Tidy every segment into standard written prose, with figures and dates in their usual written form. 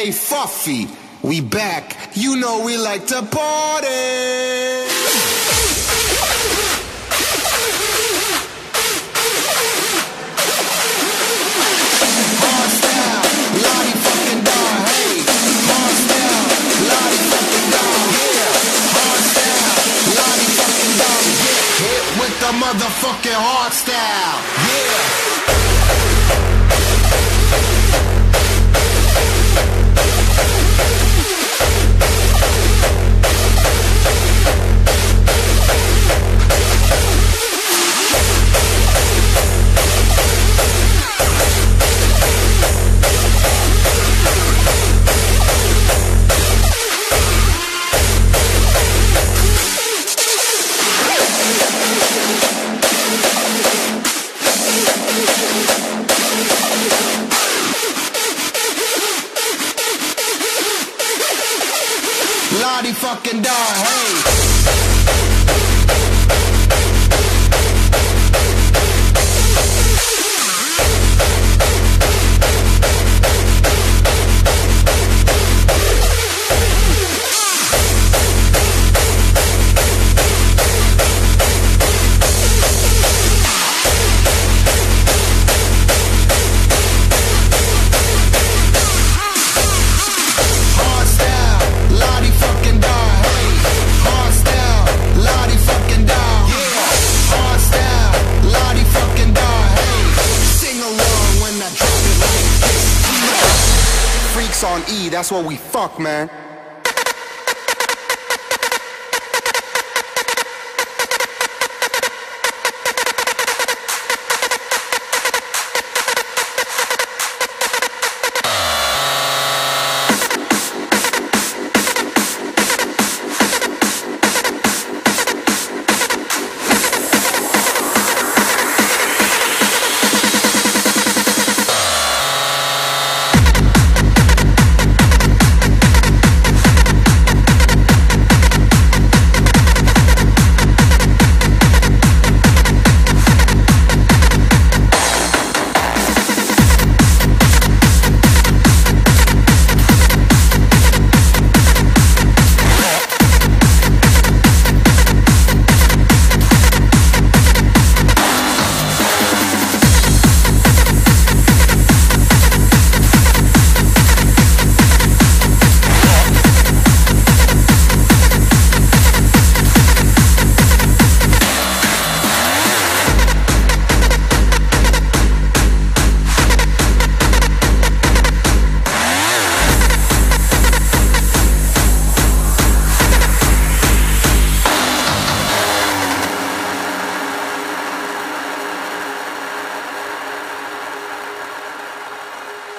Hey, Fuffy, we back. You know we like to party. The motherfucking hard style, Laa-Di-Fucking-Daa, hey. Freaks on E, that's what we fuck, man.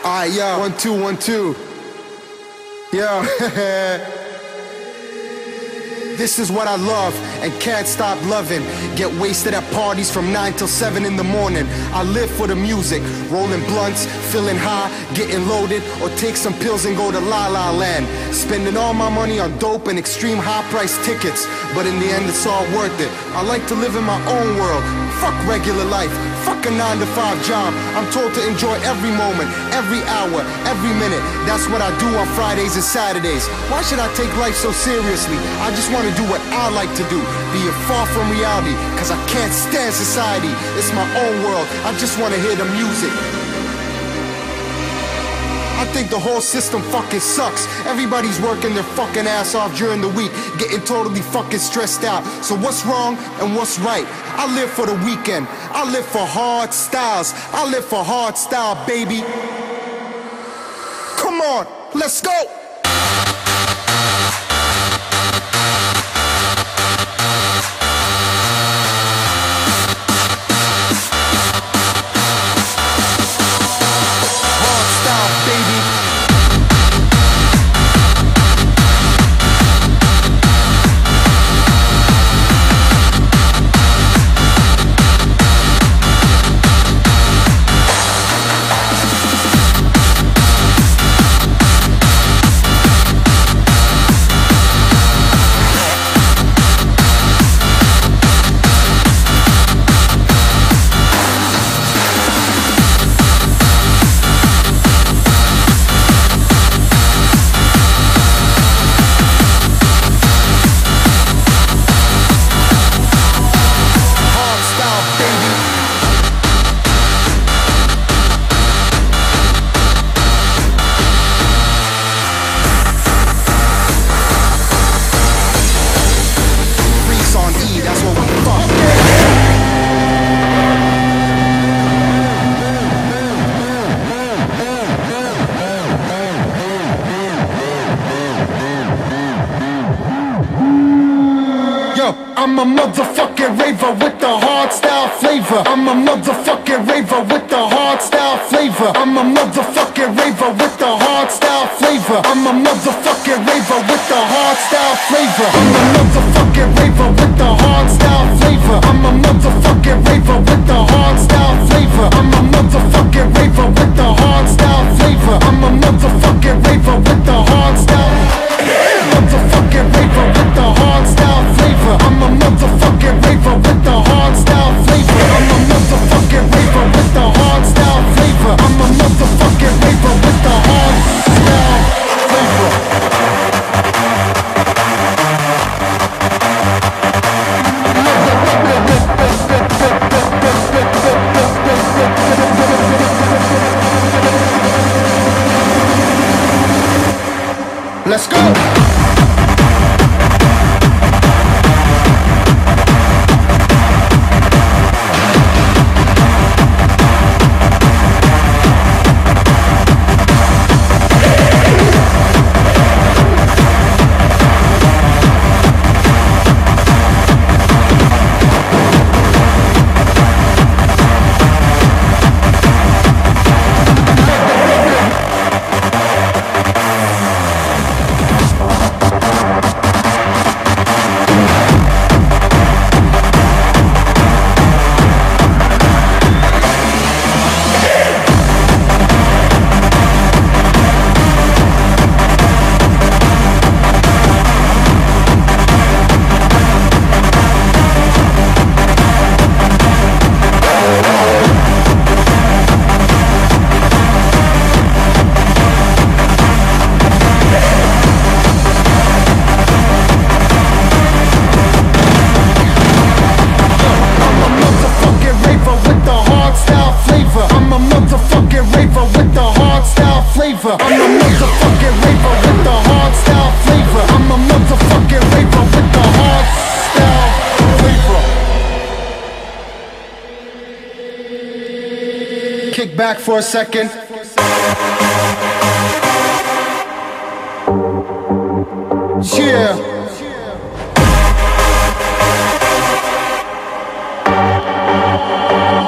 Alright, yeah, 1, 2, 1, 2. Yeah. This is what I love and can't stop loving. Get wasted at parties from 9 till 7 in the morning. I live for the music, rolling blunts, feeling high, getting loaded, or take some pills and go to La La Land. Spending all my money on dope and extreme high-priced tickets, but in the end it's all worth it. I like to live in my own world. Fuck regular life, fuck a 9-to-5 job. I'm told to enjoy every moment, every hour, every minute. That's what I do on Fridays and Saturdays. Why should I take life so seriously? I just want to do what I like to do, be it far from reality, cause I can't stand society. It's my own world, I just want to hear the music. I think the whole system fucking sucks. Everybody's working their fucking ass off during the week, getting totally fucking stressed out. So what's wrong and what's right? I live for the weekend. I live for hard styles. I live for hard style, baby. Come on, let's go. I'm a motherfucking raver with the hardstyle flavor. I'm a motherfucking raver with the hardstyle flavor. I'm a motherfucking raver with the hardstyle flavor. I'm a motherfucking raver with the hardstyle flavor. I'm a motherfucking raver with the hardstyle flavor. I'm a motherfucking raver with the hardstyle flavor. I'm a motherfucking raver with the hardstyle flavor. I'm a motherfucking raver with the hardstyle. Motherfucking raver with the hardstyle flavor. I'm a motherfucking raver with the hardstyle flavor. I'm a motherfucking raver with the hardstyle flavor. I'm a motherfucking raver with the hardstyle flavor. Let's go! Kick back for a second. Yeah.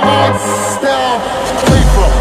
Hardstyle flavor.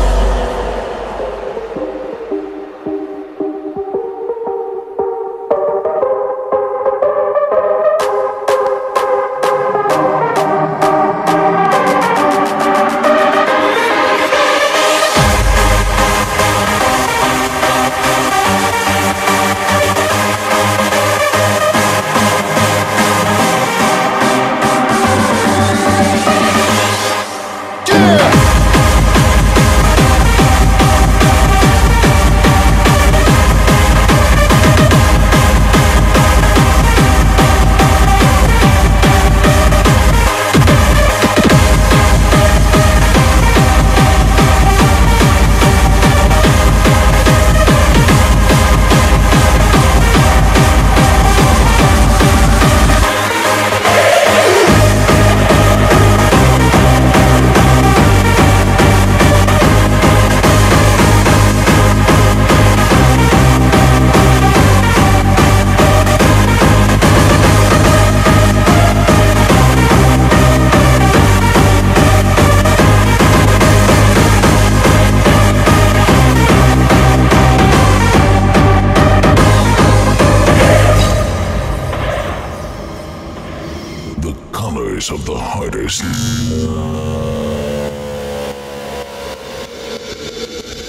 Of the hardest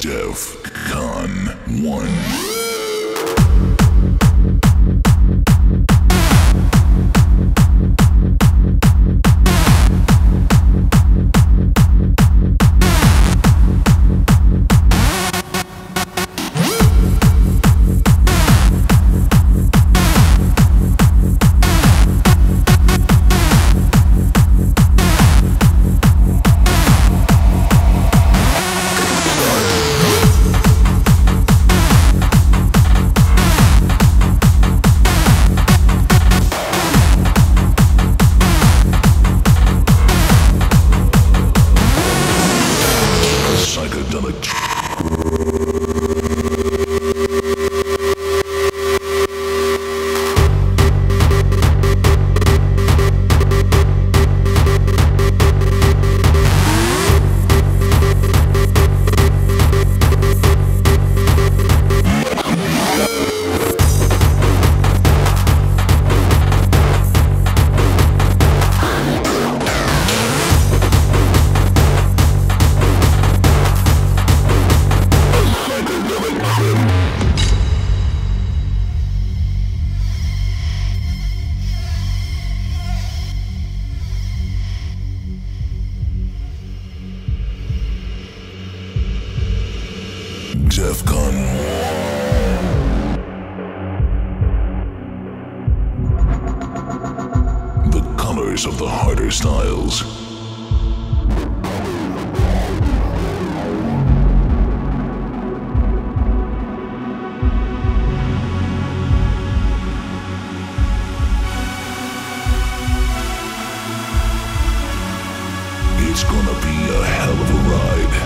DEFCON 1. The colors of the harder styles. It's gonna be a hell of a ride.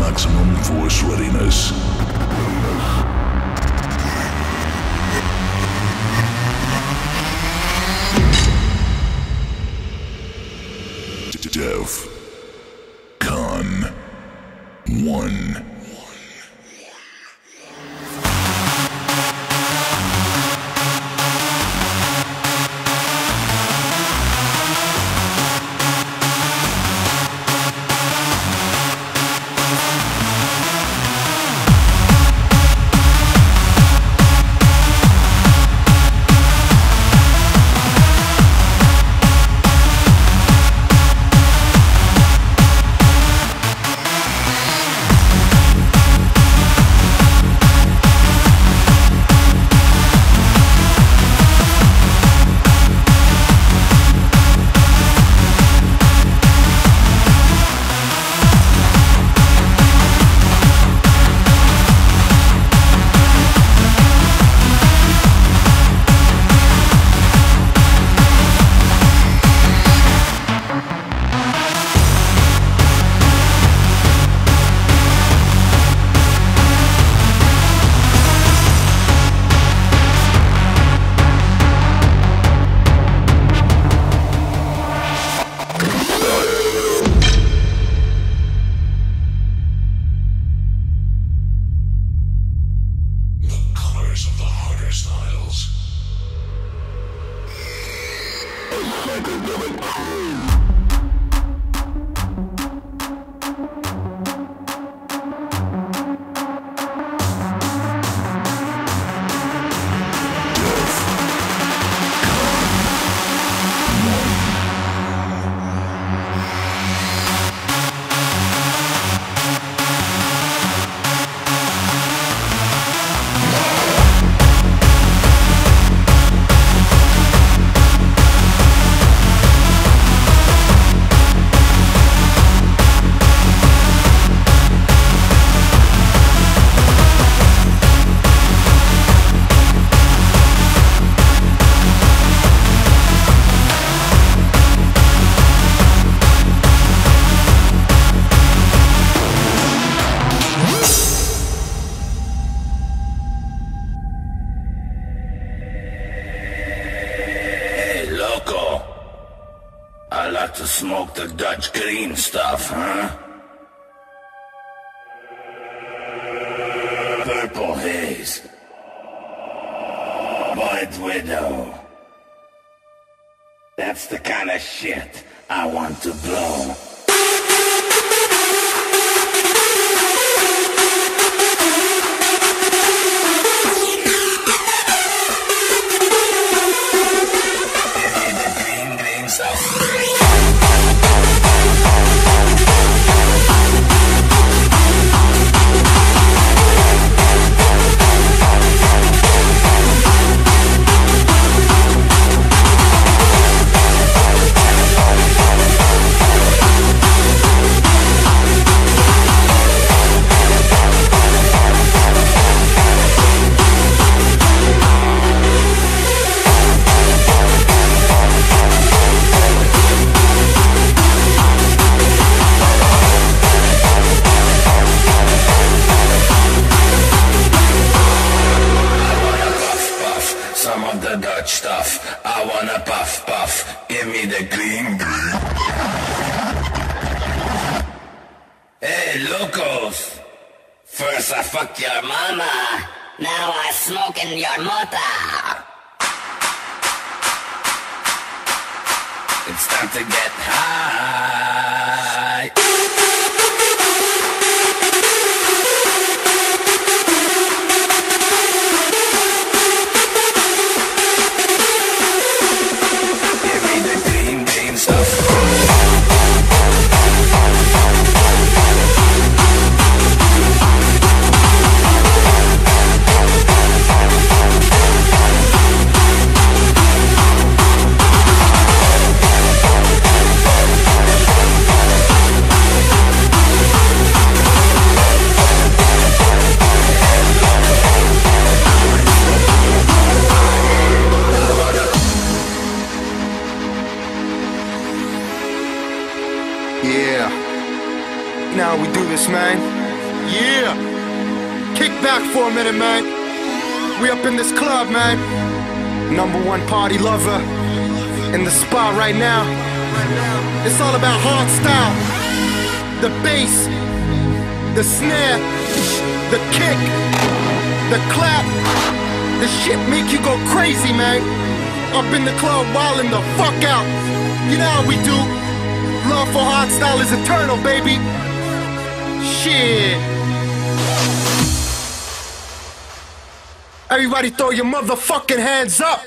Maximum force readiness. DEF CON 1. this, man. Yeah. Kick back for a minute, man. We up in this club, man. Number one party lover in the spot right now. It's all about hard style. The bass, the snare, the kick, the clap. The shit make you go crazy, man. Up in the club, wildin' the fuck out. You know how we do. Love for hard style is eternal, baby. Shit. Everybody throw your motherfucking hands up.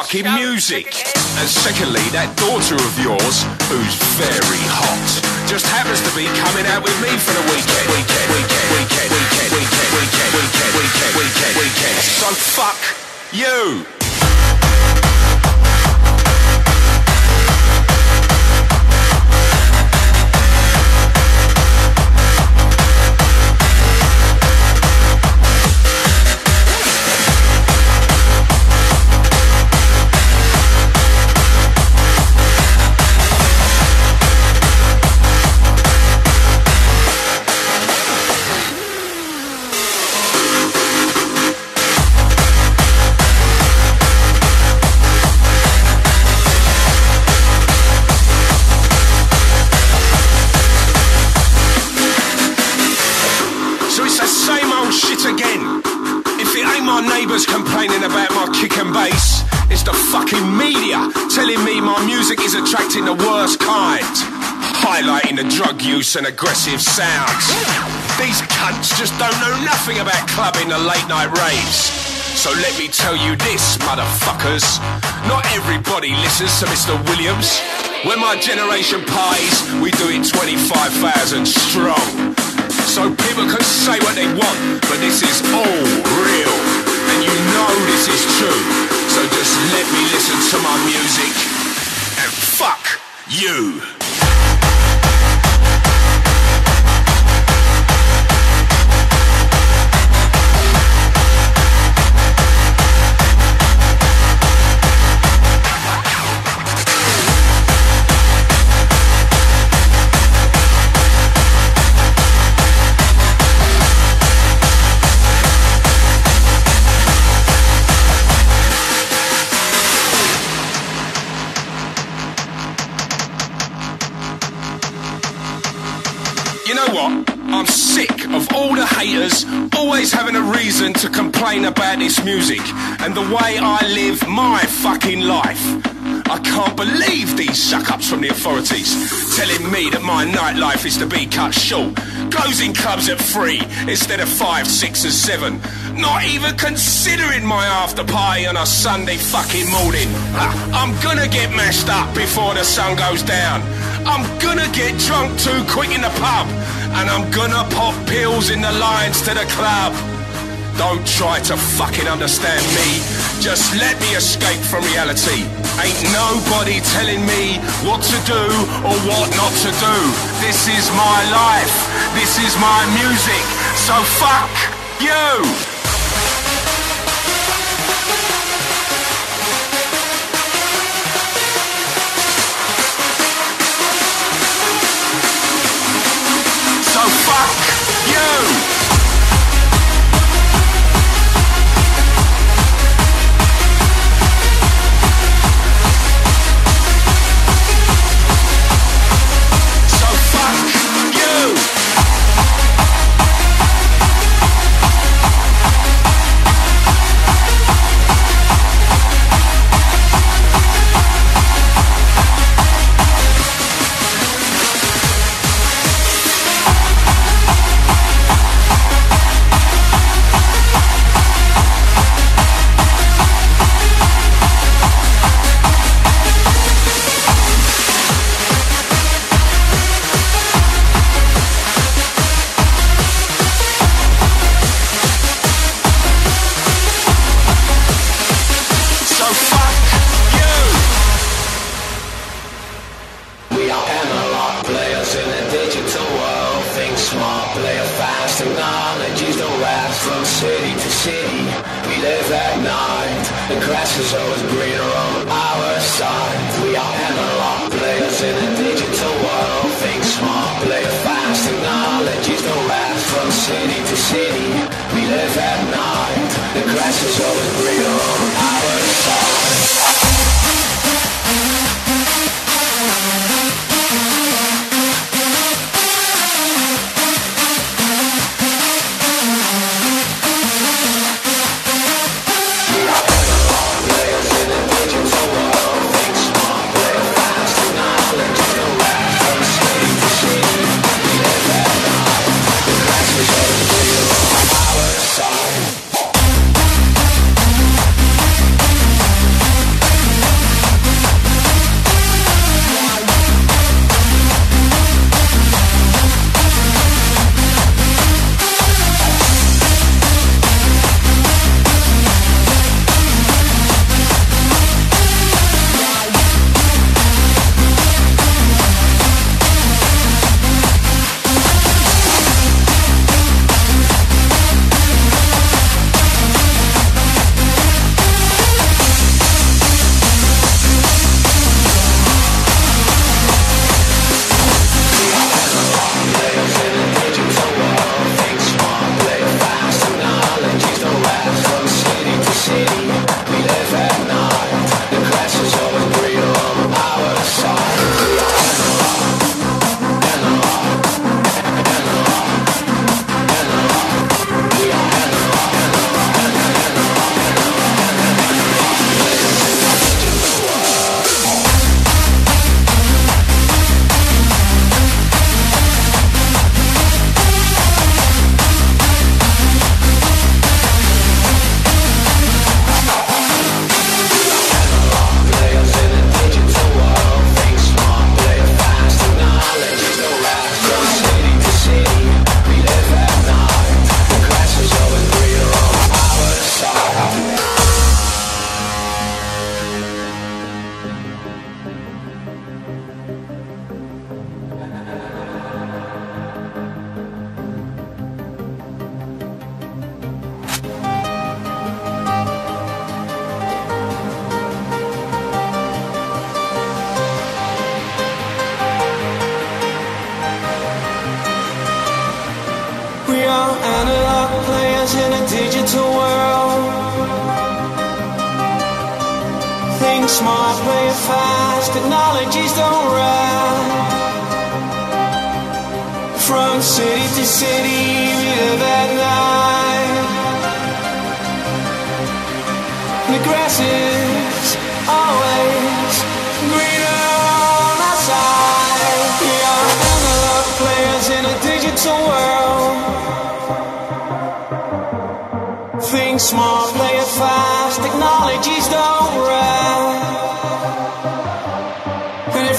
Fucking music. And secondly, that daughter of yours, who's very hot, just happens to be coming out with me for the weekend. So fuck you. And aggressive sounds. These cunts just don't know nothing about clubbing and late night raves. So let me tell you this, motherfuckers, not everybody listens to Mr. Williams. When my generation plays, we do it 25,000 strong. So people can say what they want, but this is all real, and you know this is true. So just let me listen to my music, and fuck you. Always having a reason to complain about this music and the way I live my fucking life. I can't believe these suck-ups from the authorities telling me that my nightlife is to be cut short. Closing clubs at 3 instead of 5, 6 and 7. Not even considering my after party on a Sunday fucking morning. I'm gonna get mashed up before the sun goes down. I'm gonna get drunk too quick in the pub. and I'm gonna pop pills in the lines to the club. Don't try to fucking understand me, just let me escape from reality. Ain't nobody telling me what to do or what not to do. This is my life, this is my music, so fuck you!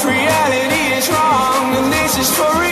Reality is wrong, and this is for real.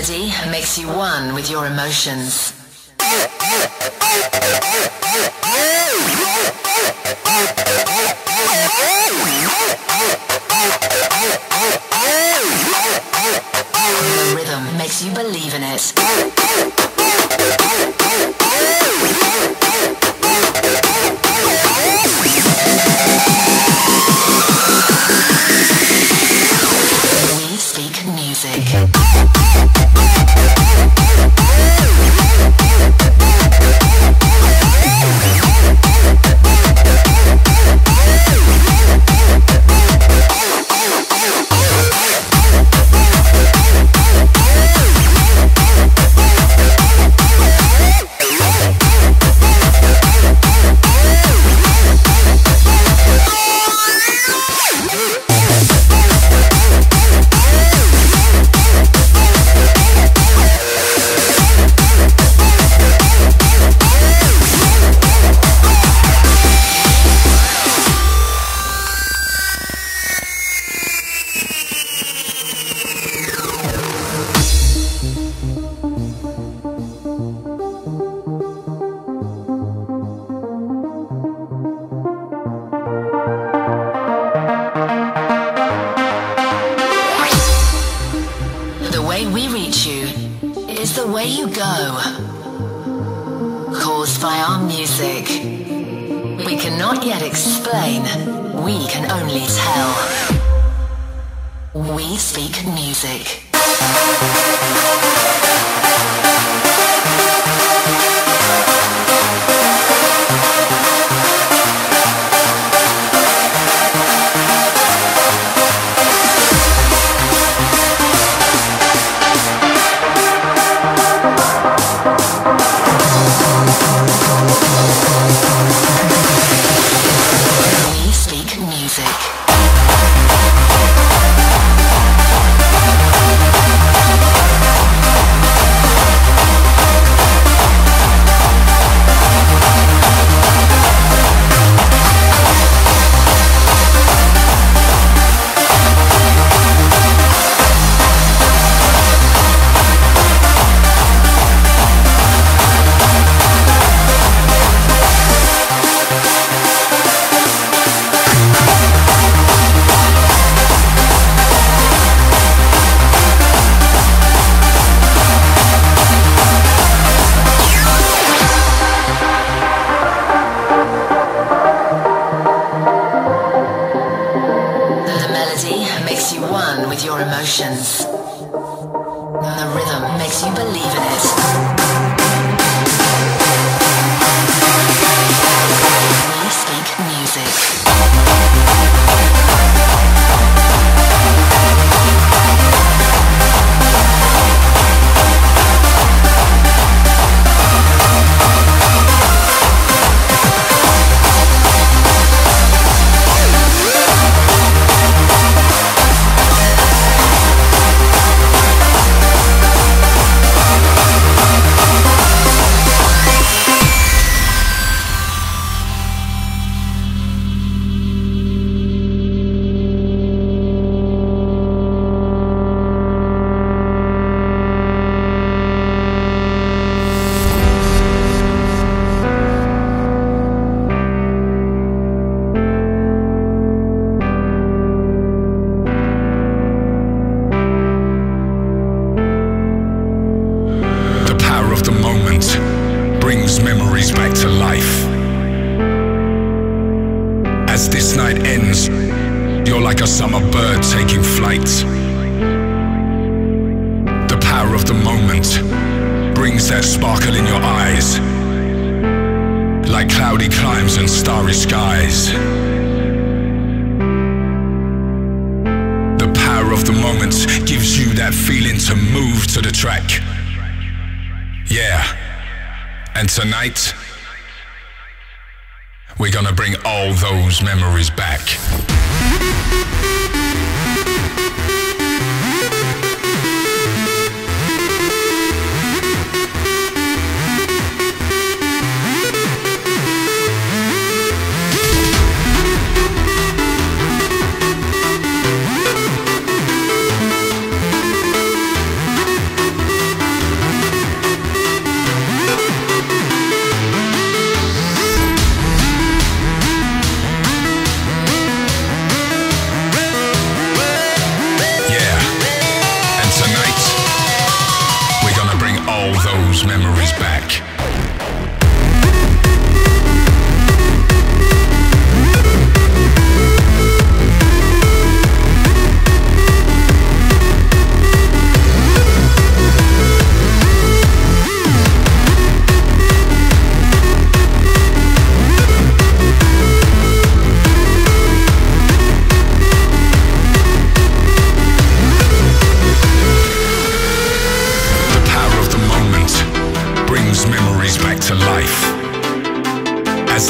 melody makes you one with your emotions. The rhythm makes you believe in it.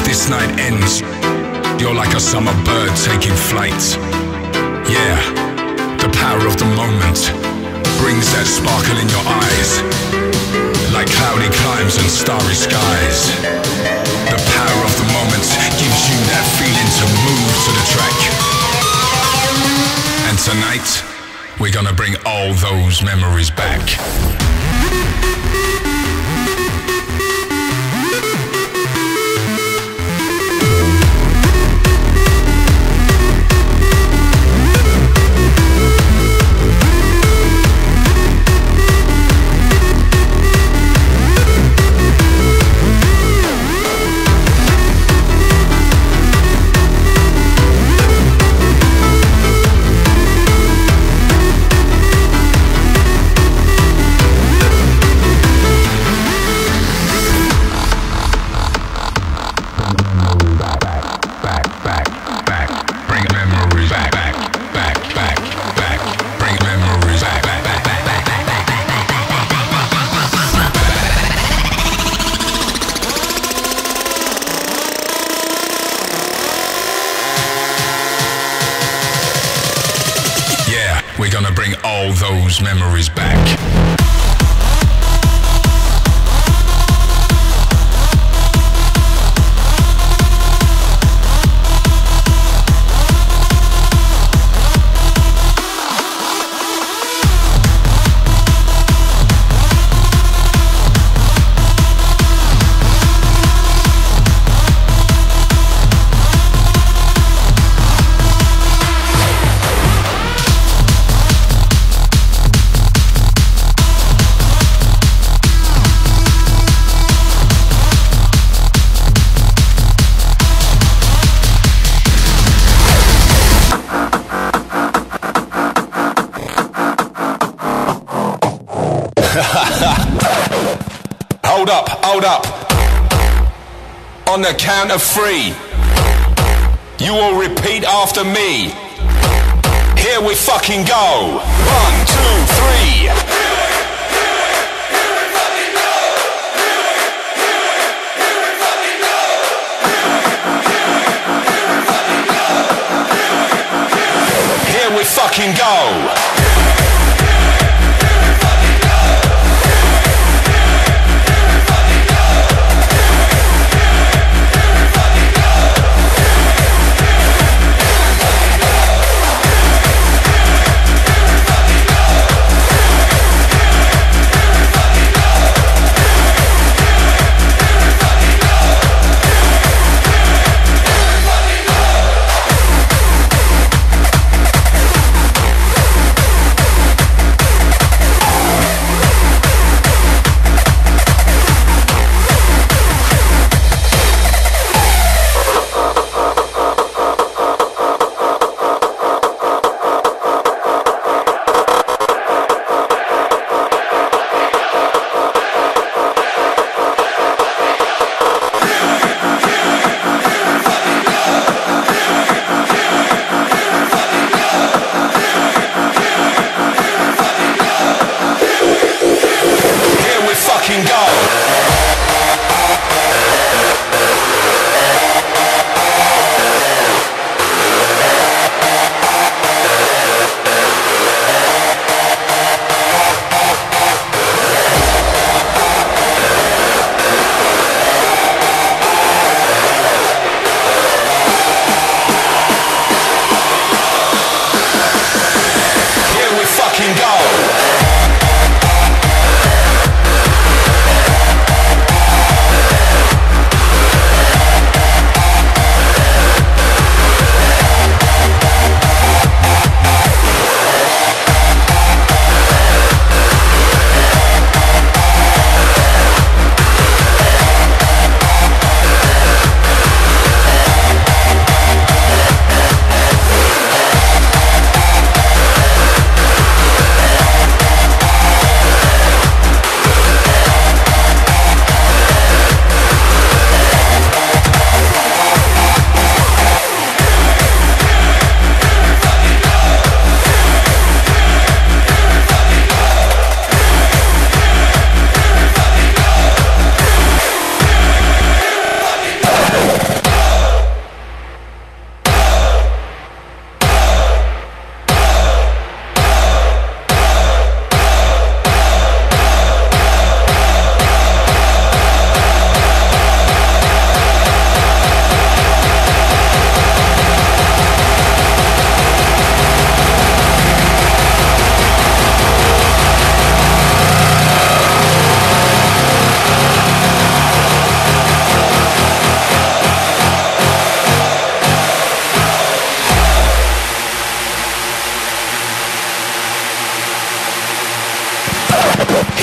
this night ends, you're like a summer bird taking flight. Yeah, the power of the moment brings that sparkle in your eyes, like cloudy climes and starry skies. The power of the moment gives you that feeling to move to the track. And tonight, we're gonna bring all those memories back. We're gonna bring all those memories back. Hold up, hold up. On the count of three, you will repeat after me. Here we fucking go. 1, 2, 3. Here we fucking go. Here we fucking go. Here we fucking go.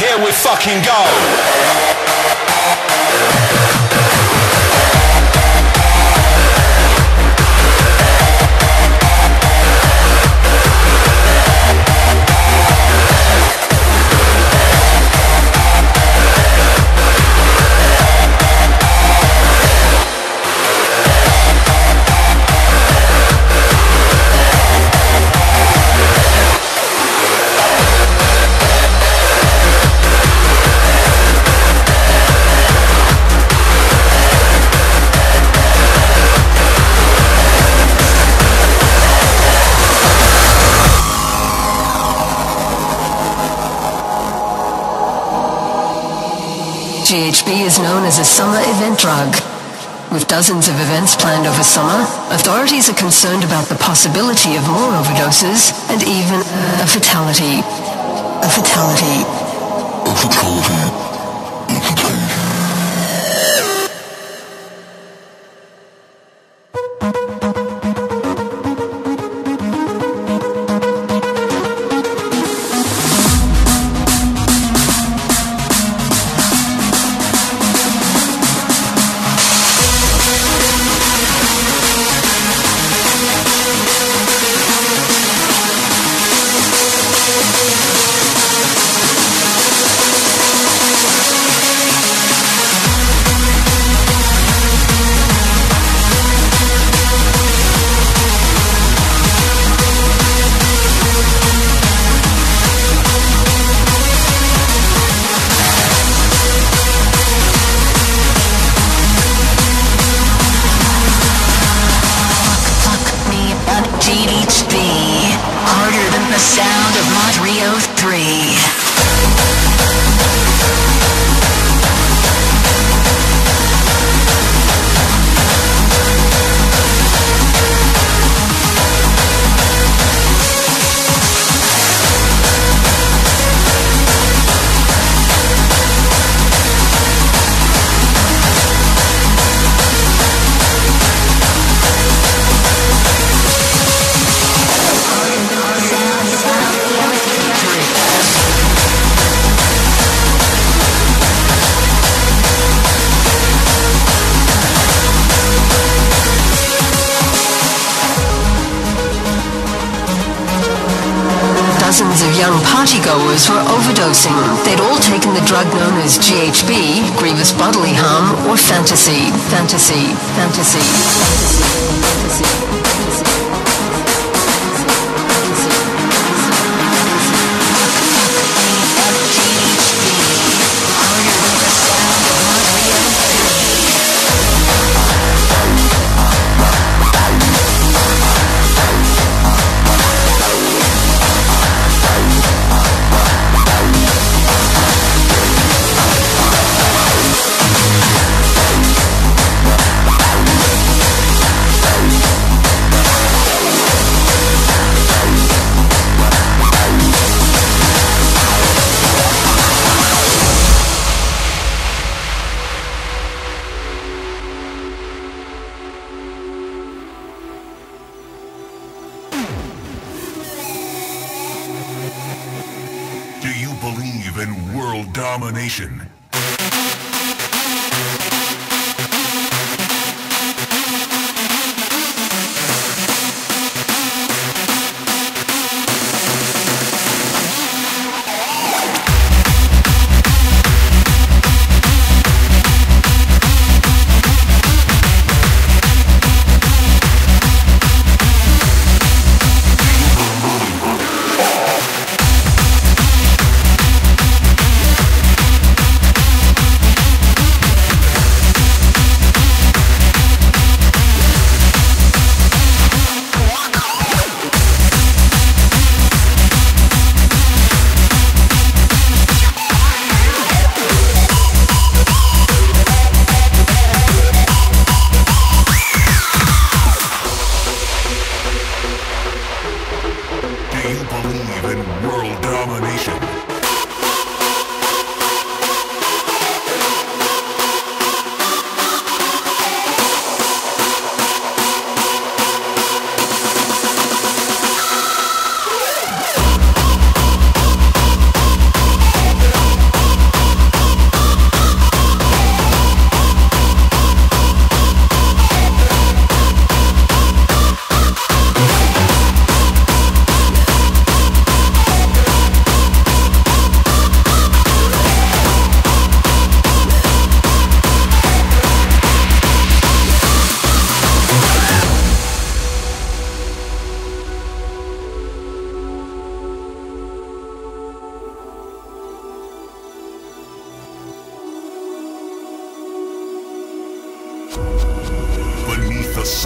here we fucking go. GHB is known as a summer event drug. With dozens of events planned over summer, authorities are concerned about the possibility of more overdoses and even a fatality. A fatality. A fatality. A Dozens of young partygoers were overdosing. They'd all taken the drug known as GHB, grievous bodily harm, or fantasy. Fantasy. Fantasy. Fantasy. Believe in world domination.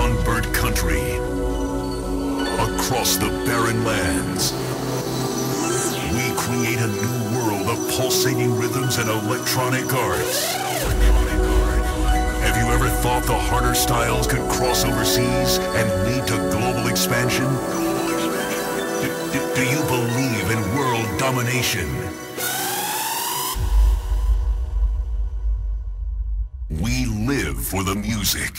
sunburnt country, across the barren lands. We create a new world of pulsating rhythms and electronic arts. Have you ever thought the harder styles could cross overseas and lead to global expansion? Do you believe in world domination? We live for the music.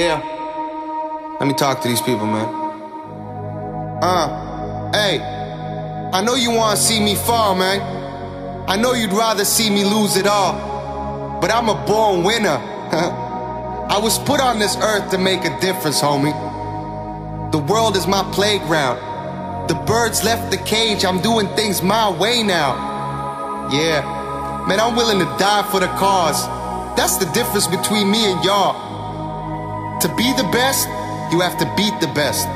Yeah, let me talk to these people, man. Hey, I know you wanna see me fall, man. I know you'd rather see me lose it all, but I'm a born winner. I was put on this earth to make a difference, homie. The world is my playground. The birds left the cage, I'm doing things my way now. Yeah, man, I'm willing to die for the cause. That's the difference between me and y'all. To be the best, you have to beat the best.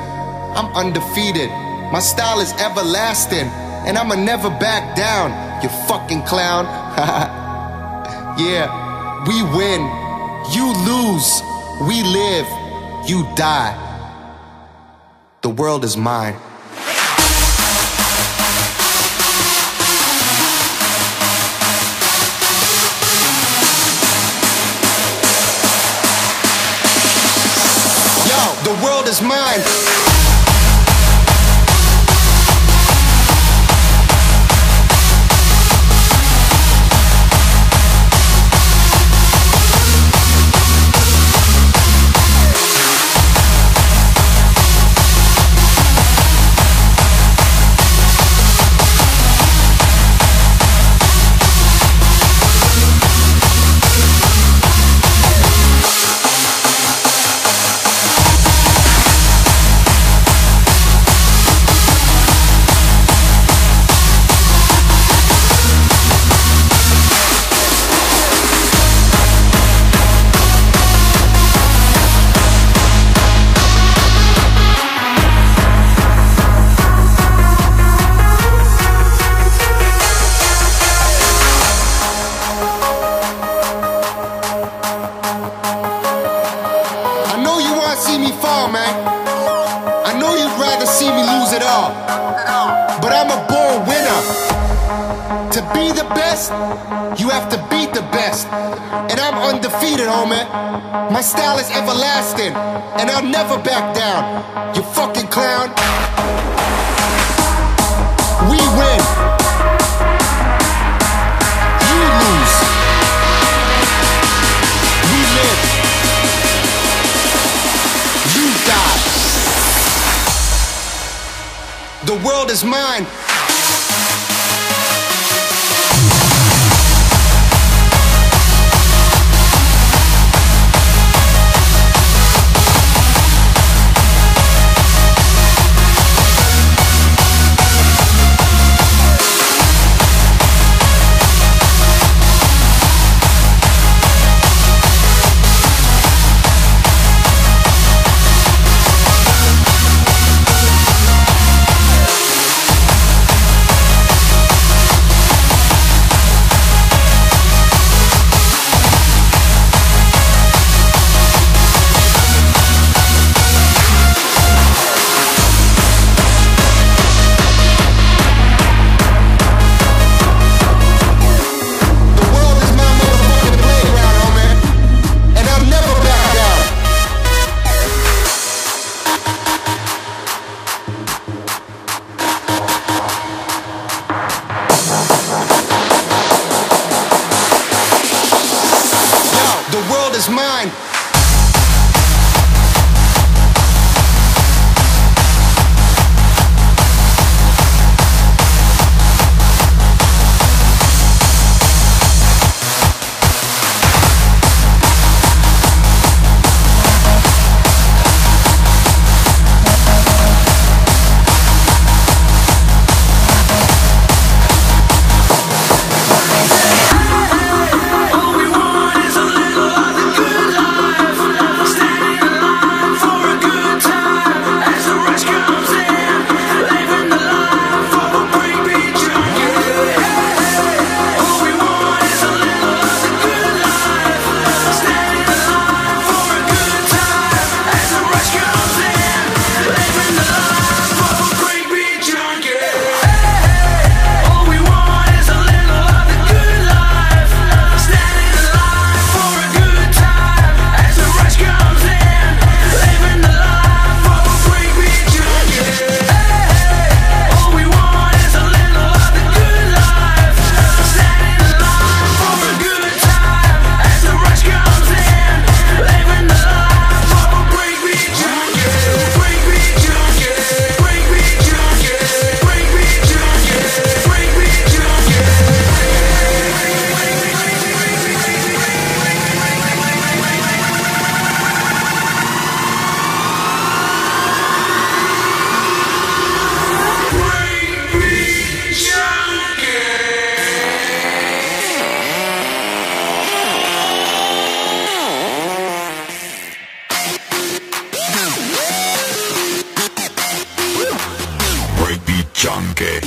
I'm undefeated. My style is everlasting. And I'ma never back down, you fucking clown. Yeah, we win. You lose. We live. You die. The world is mine. The world is mine. You have to beat the best. And I'm undefeated, homie. My style is everlasting. And I'll never back down, you fucking clown. We win. You lose. We live. You die. The world is mine. gay.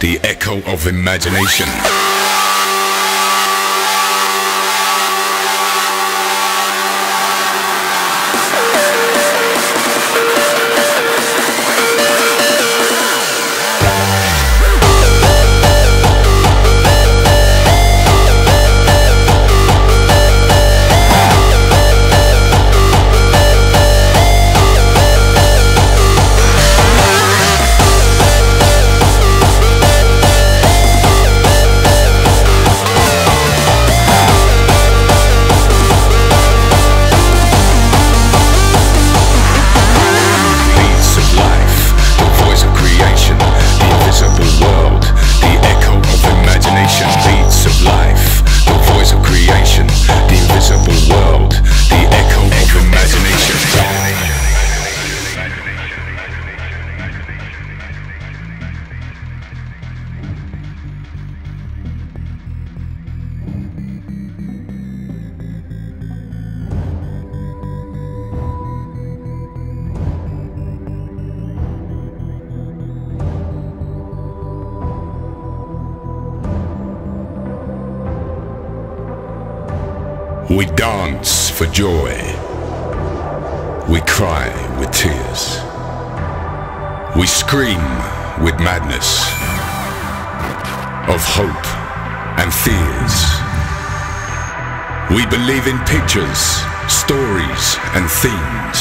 The echo of imagination. We dance for joy. We cry with tears. We scream with madness of hope and fears. We believe in pictures, stories and themes.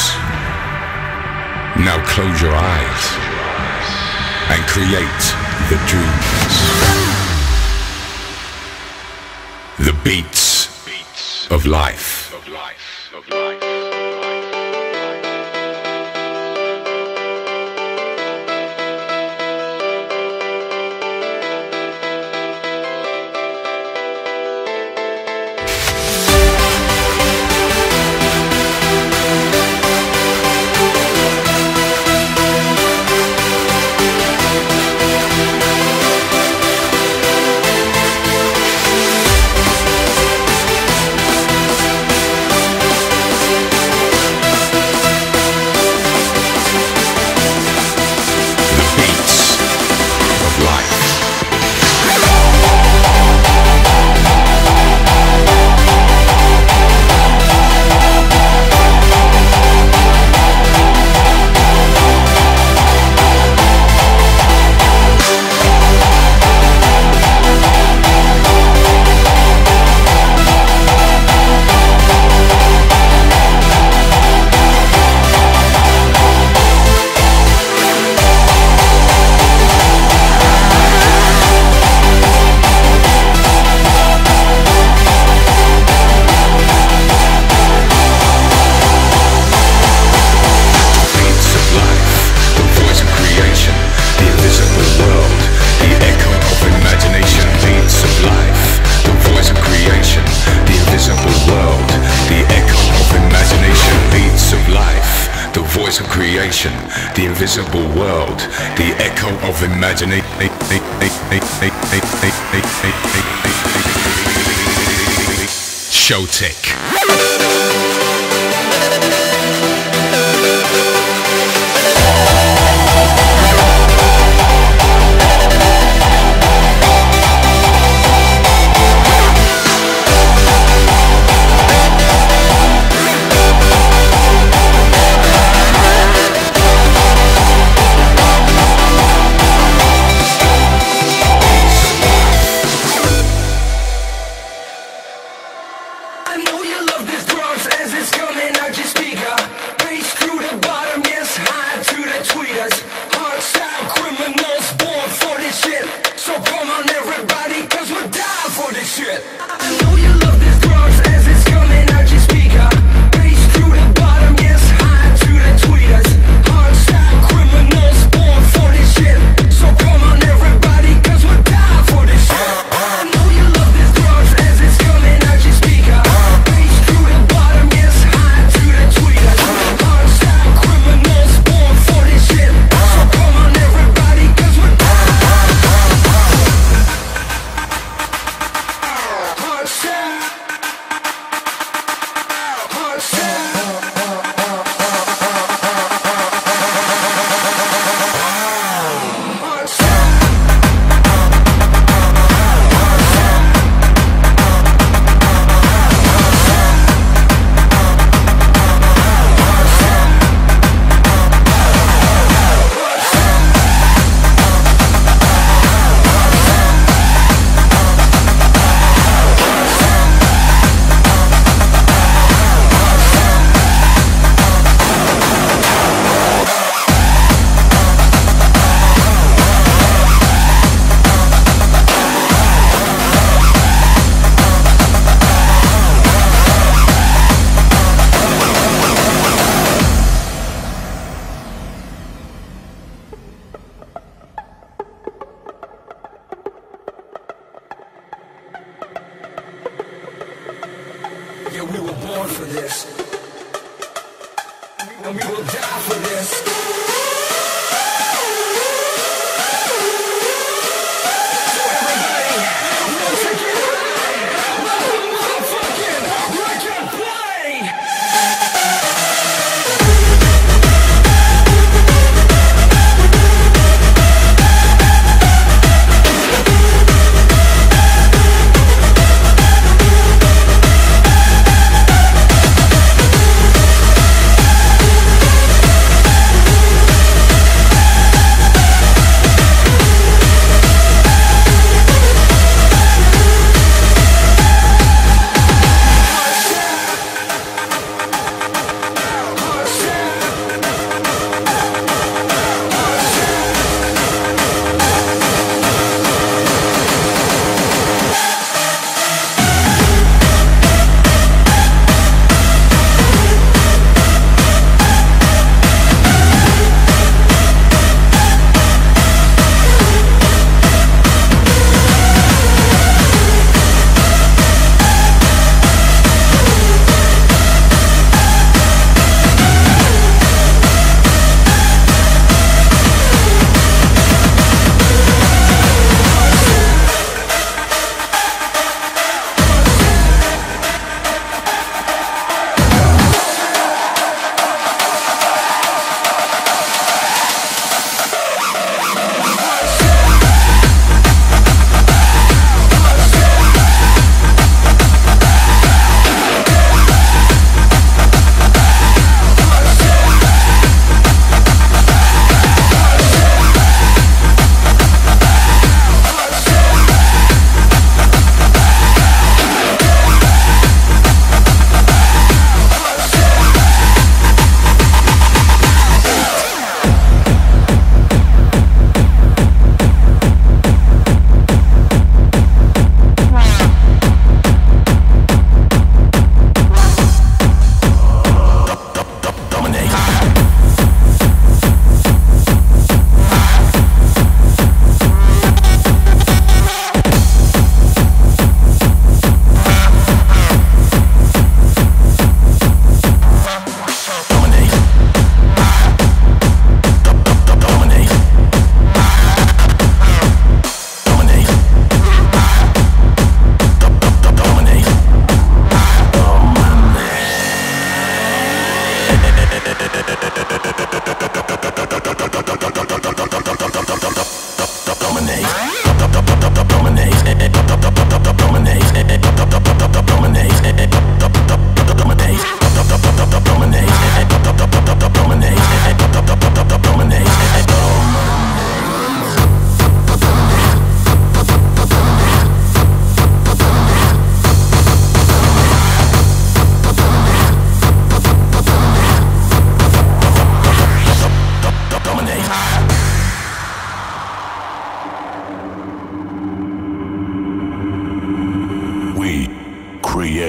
Now close your eyes and create the dreams. The beats of life. Creation, the invisible world, the echo of imagination. Showtek. Yeah, we were born for this, and we will die for this.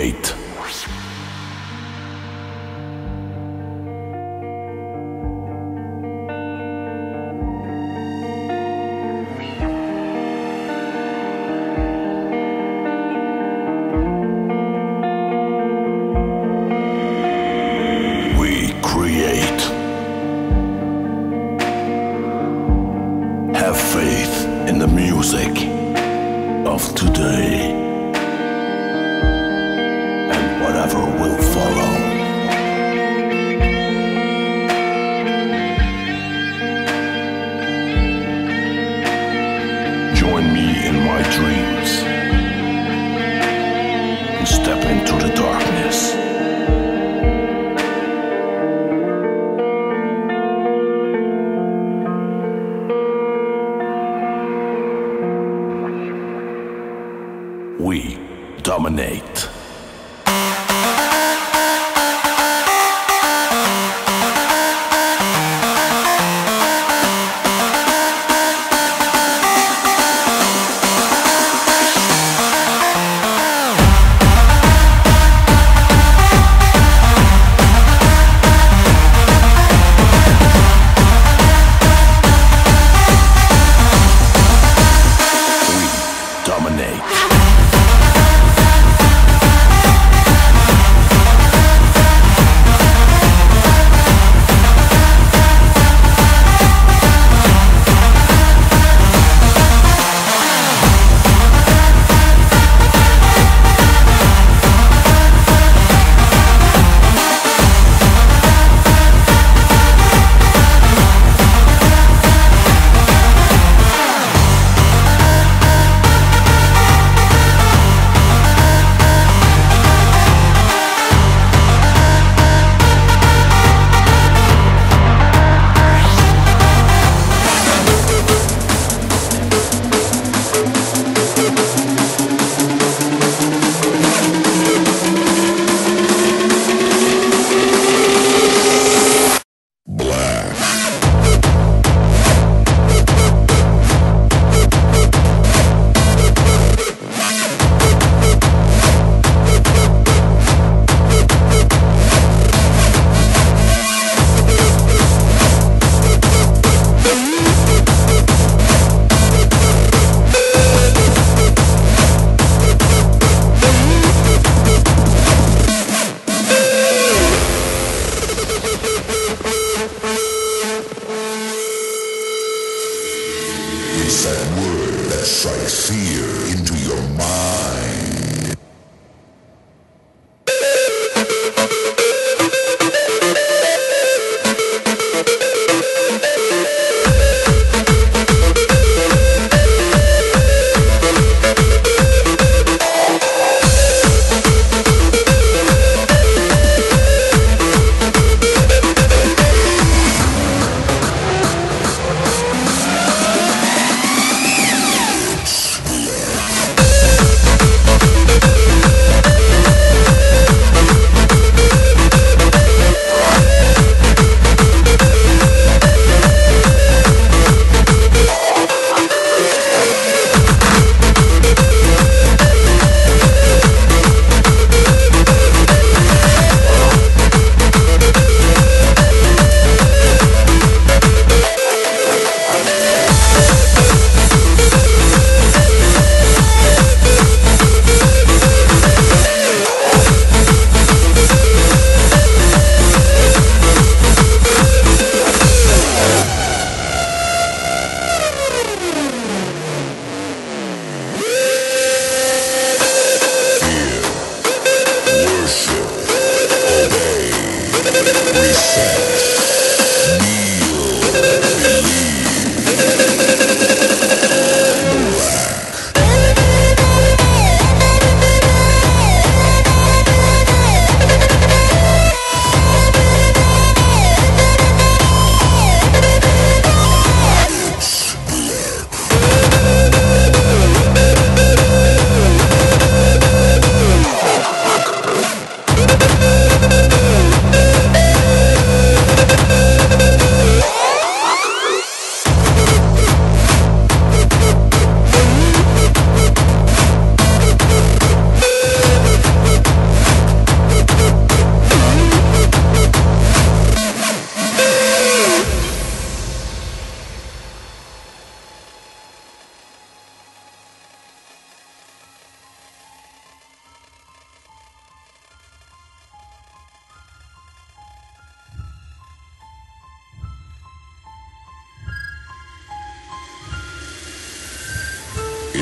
wait.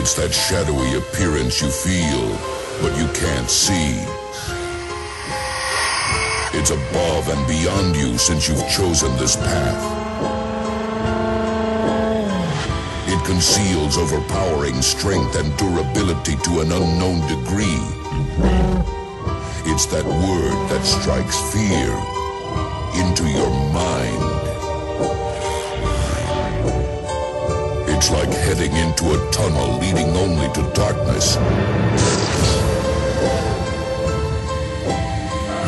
It's that shadowy appearance you feel, but you can't see. It's above and beyond you since you've chosen this path. It conceals overpowering strength and durability to an unknown degree. It's that word that strikes fear into your mind. It's like heading into a tunnel leading only to darkness,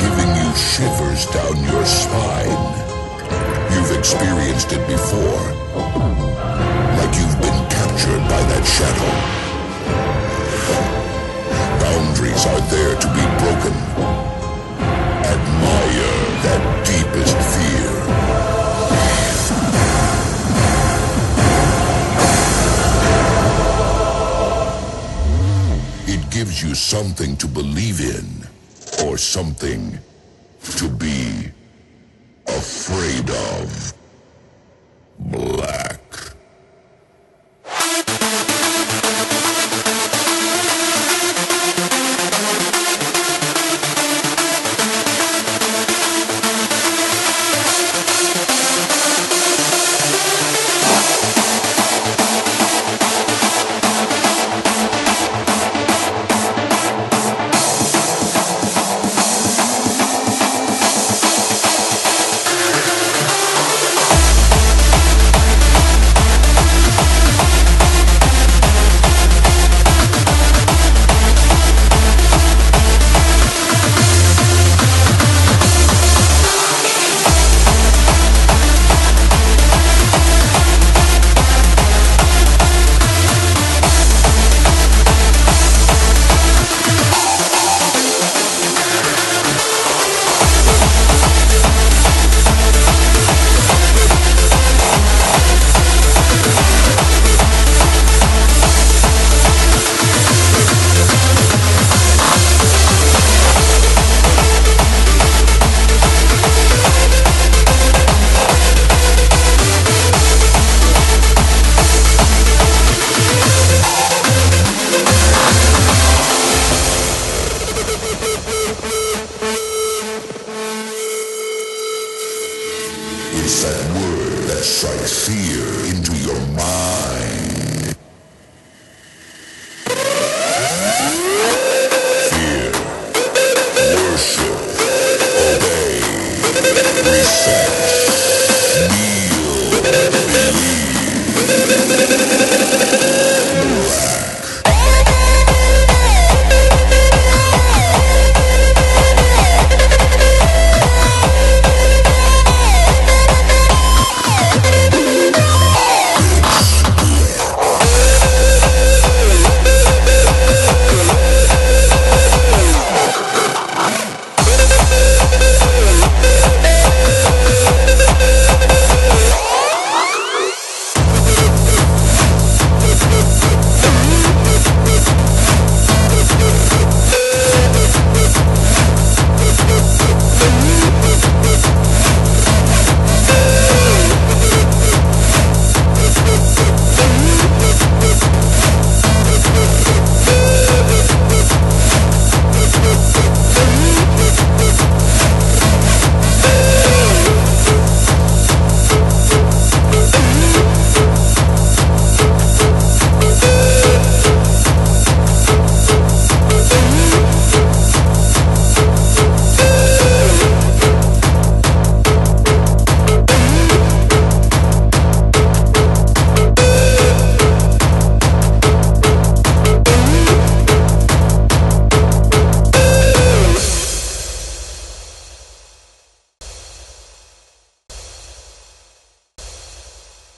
giving you shivers down your spine. You've experienced it before, like you've been captured by that shadow. Boundaries are there to be broken. Admire that deepest fear. It gives you something to believe in, or something to be afraid of. Black.